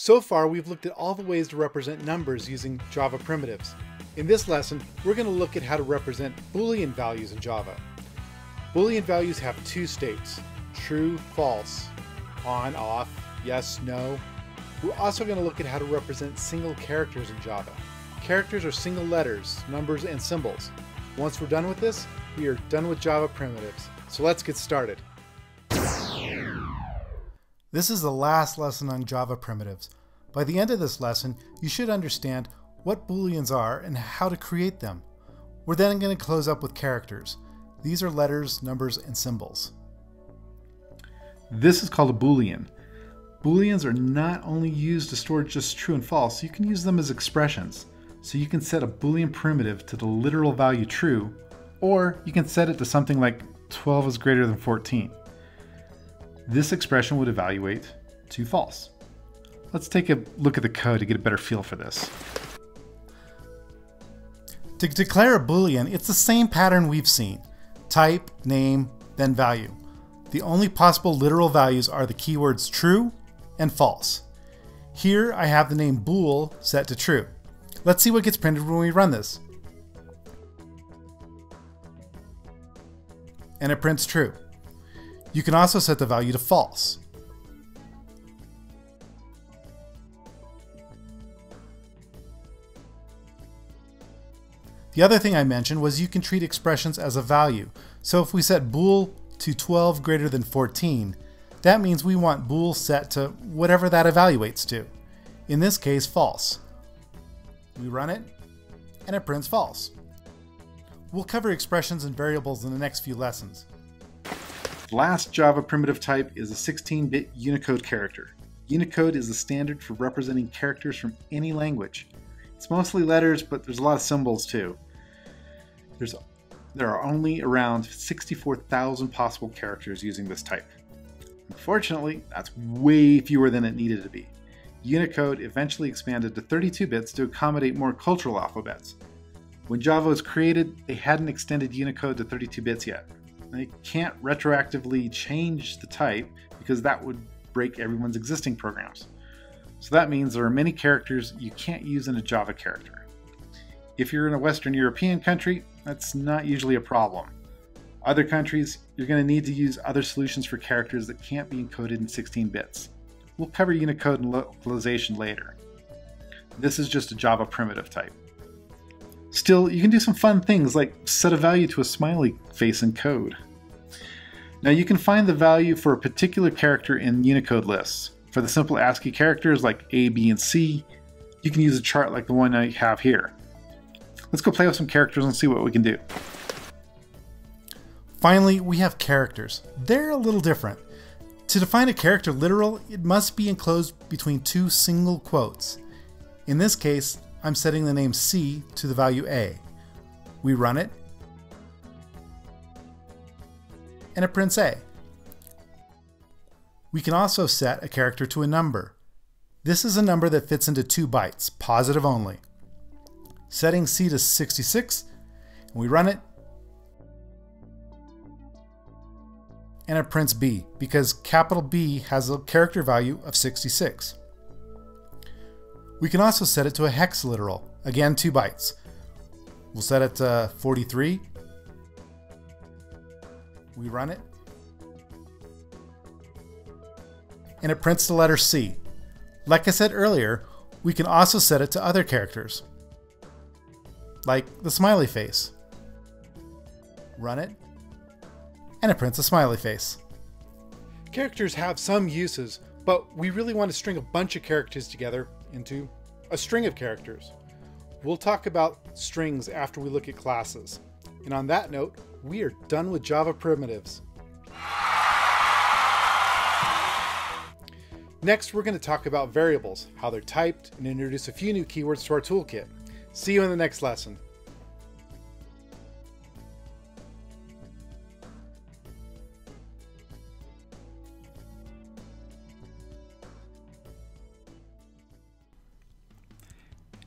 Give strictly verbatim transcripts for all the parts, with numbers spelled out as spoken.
So far, we've looked at all the ways to represent numbers using Java primitives. In this lesson, we're going to look at how to represent Boolean values in Java. Boolean values have two states, true, false, on, off, yes, no. We're also going to look at how to represent single characters in Java. Characters are single letters, numbers, and symbols. Once we're done with this, we are done with Java primitives. So let's get started. This is the last lesson on Java primitives. By the end of this lesson, you should understand what Booleans are and how to create them. We're then going to close up with characters. These are letters, numbers, and symbols. This is called a Boolean. Booleans are not only used to store just true and false, you can use them as expressions. So you can set a Boolean primitive to the literal value true, or you can set it to something like twelve is greater than fourteen. This expression would evaluate to false. Let's take a look at the code to get a better feel for this. To declare a Boolean, it's the same pattern we've seen. Type, name, then value. The only possible literal values are the keywords true and false. Here I have the name bool set to true. Let's see what gets printed when we run this. And it prints true. You can also set the value to false. The other thing I mentioned was you can treat expressions as a value. So if we set bool to twelve greater than fourteen, that means we want bool set to whatever that evaluates to. In this case, false. We run it, and it prints false. We'll cover expressions and variables in the next few lessons. The last Java primitive type is a sixteen bit Unicode character. Unicode is the standard for representing characters from any language. It's mostly letters, but there's a lot of symbols too. There's, there are only around sixty-four thousand possible characters using this type. Unfortunately, that's way fewer than it needed to be. Unicode eventually expanded to thirty-two bits to accommodate more cultural alphabets. When Java was created, they hadn't extended Unicode to thirty-two bits yet. They can't retroactively change the type because that would break everyone's existing programs. So that means there are many characters you can't use in a Java character. If you're in a Western European country, that's not usually a problem. Other countries, you're going to need to use other solutions for characters that can't be encoded in sixteen bits. We'll cover Unicode and localization later. This is just a Java primitive type. Still, you can do some fun things like set a value to a smiley face in code. Now you can find the value for a particular character in Unicode lists. For the simple ASCII characters like A, B, and C, you can use a chart like the one I have here. Let's go play with some characters and see what we can do. Finally, we have characters. They're a little different. To define a character literal, it must be enclosed between two single quotes. In this case, I'm setting the name C to the value A. We run it, and it prints A. We can also set a character to a number. This is a number that fits into two bytes, positive only. Setting C to sixty-six, and we run it, and it prints B, because capital B has a character value of sixty-six. We can also set it to a hex literal, again two bytes. We'll set it to forty-three. We run it. And it prints the letter C. Like I said earlier, we can also set it to other characters, like the smiley face. Run it. And it prints a smiley face. Characters have some uses, but we really want to string a bunch of characters together into a string of characters. We'll talk about strings after we look at classes. And on that note, we are done with Java primitives. Next, we're going to talk about variables, how they're typed, and introduce a few new keywords to our toolkit. See you in the next lesson.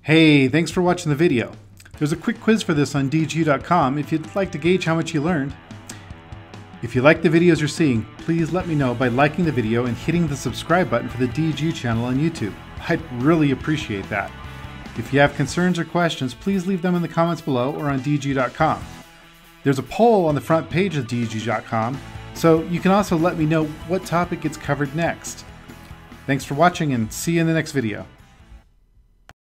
Hey, thanks for watching the video. There's a quick quiz for this on deegeu dot com if you'd like to gauge how much you learned. If you like the videos you're seeing, please let me know by liking the video and hitting the subscribe button for the DeegeU channel on YouTube. I'd really appreciate that. If you have concerns or questions, please leave them in the comments below or on deegeu dot com. There's a poll on the front page of deegeu dot com, so you can also let me know what topic gets covered next. Thanks for watching, and see you in the next video.